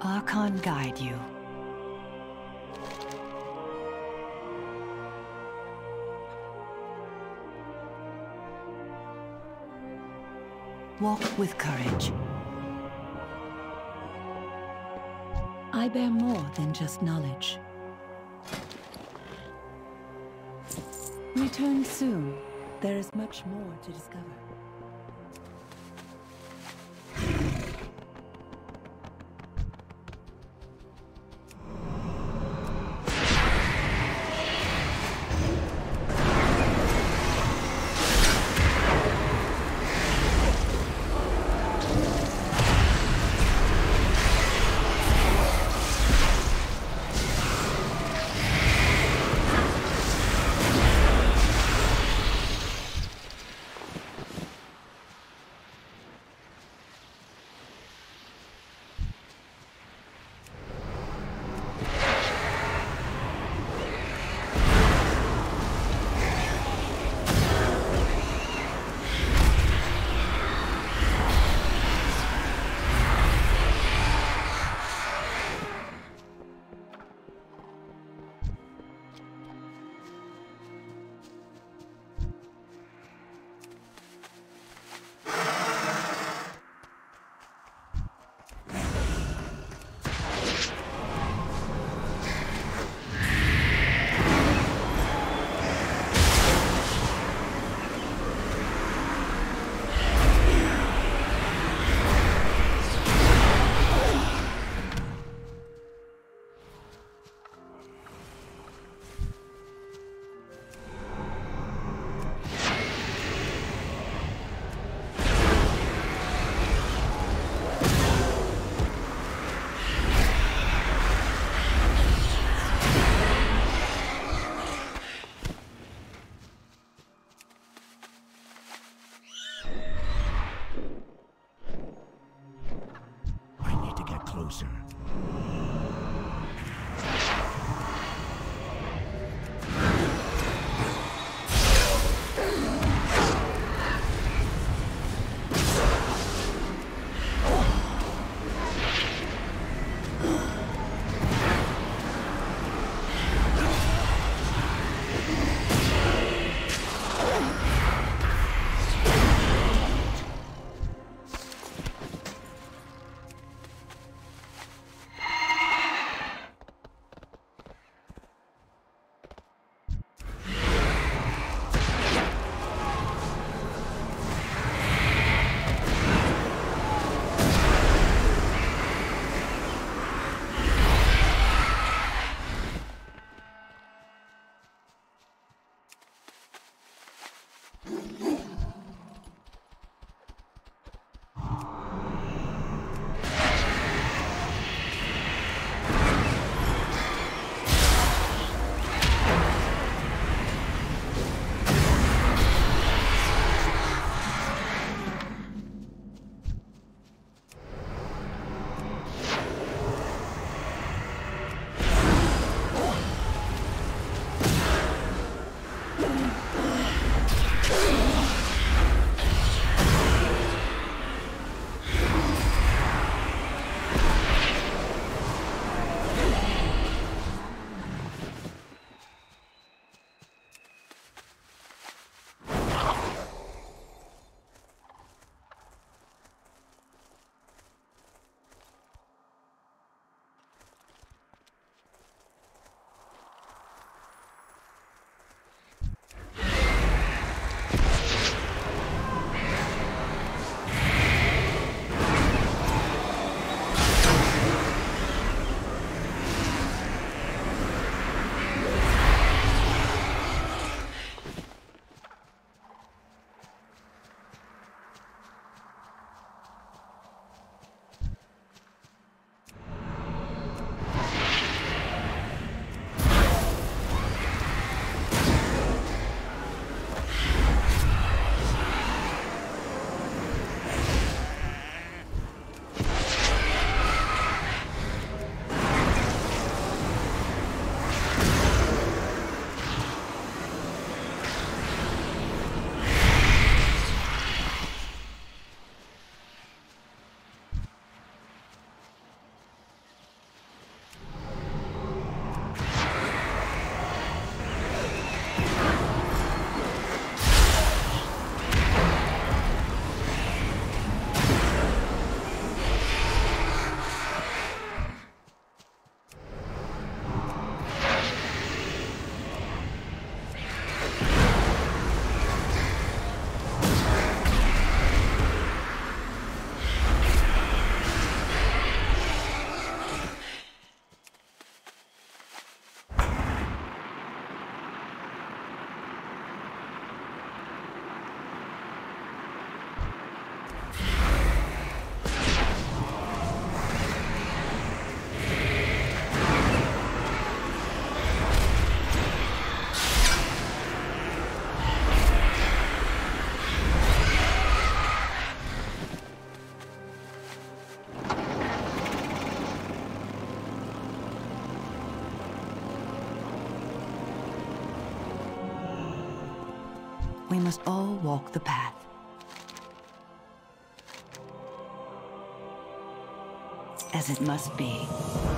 Archon guide you. Walk with courage. I bear more than just knowledge. Return soon. There is much more to discover. we must all walk the path. As it must be.